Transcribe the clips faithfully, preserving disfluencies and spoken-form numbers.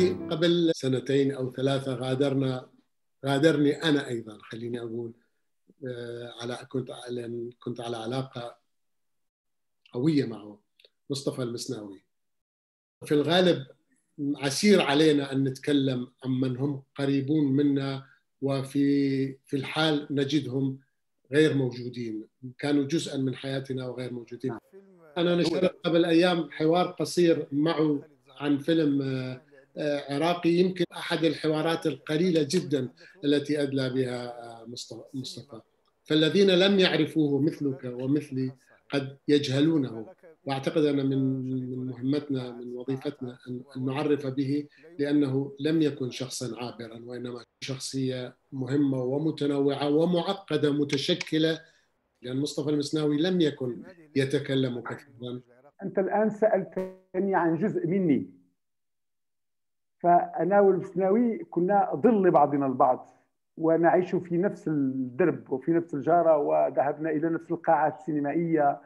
هذه قبل سنتين أو ثلاثة غادرنا غادرني أنا أيضا، خليني أقول، على كنت على كنت على علاقة قوية معه، مصطفى المسناوي. في الغالب عسير علينا أن نتكلم عمن هم قريبون منا، وفي في الحال نجدهم غير موجودين، كانوا جزءا من حياتنا وغير موجودين. أنا نشرت قبل أيام حوار قصير معه عن فيلم عراقي، يمكن أحد الحوارات القليلة جدا التي أدلى بها مصطفى. فالذين لم يعرفوه مثلك ومثلي قد يجهلونه، وأعتقد أن من مهمتنا من وظيفتنا أن نعرف به، لأنه لم يكن شخصا عابرا، وإنما شخصية مهمة ومتنوعة ومعقدة متشكلة، لأن مصطفى المسناوي لم يكن يتكلم كثيرا. أنت الآن سألتني عن جزء مني، فأنا والمسناوي كنا ظل بعضنا البعض، ونعيش في نفس الدرب وفي نفس الجارة، وذهبنا إلى نفس القاعات السينمائية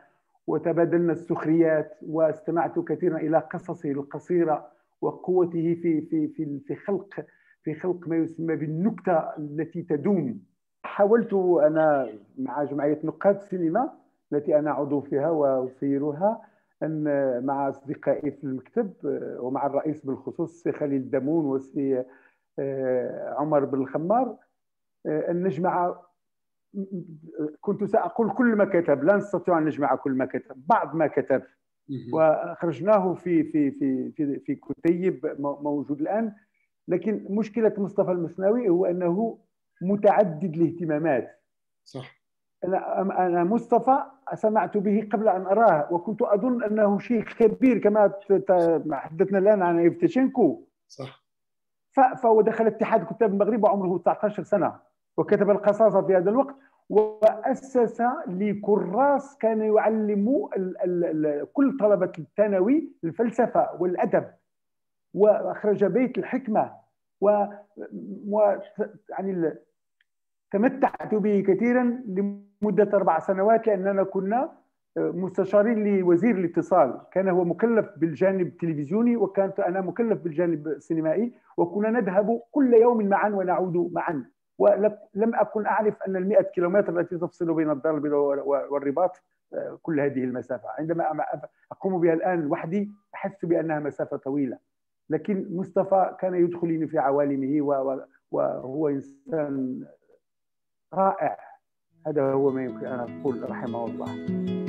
وتبادلنا السخريات، واستمعت كثيرا إلى قصصه القصيرة وقوته في في في في خلق في خلق ما يسمى بالنكتة التي تدوم. حاولت أنا مع جمعية نقاد السينما التي أنا عضو فيها وأسيرها، أن مع أصدقائي في المكتب ومع الرئيس بالخصوص سي خليل الدمون وسي عمر بنالخمار، أن نجمع، كنت سأقول كل ما كتب، لا نستطيع أن نجمع كل ما كتب، بعض ما كتب، وأخرجناه في في في في في كتيب موجود الآن. لكن مشكلة مصطفى المسناوي هو أنه متعدد الاهتمامات. صح. أنا أنا مصطفى سمعت به قبل أن أراه، وكنت أظن أنه شيخ كبير كما تحدثنا الآن عن إفتشينكو. صح. فهو دخل اتحاد كتاب المغرب وعمره تسعة عشر سنة، وكتب القصاصة في هذا الوقت، وأسس لكراس كانوا يعلموا كل طلبة الثانوي الفلسفة والأدب، وأخرج بيت الحكمة، و يعني تمتعت به كثيرا لمدة أربع سنوات، لأننا كنا مستشارين لوزير الاتصال، كان هو مكلف بالجانب التلفزيوني وكانت أنا مكلف بالجانب السينمائي، وكنا نذهب كل يوم معا ونعود معا. ولم أكن أعرف أن المئة كيلومتر التي تفصل بين الدار البيضاء والرباط كل هذه المسافة، عندما أقوم بها الآن وحدي أحس بأنها مسافة طويلة. لكن مصطفى كان يدخلني في عوالمه، وهو إنسان رائع. هذا هو ما يمكن أن أقول، رحمه الله.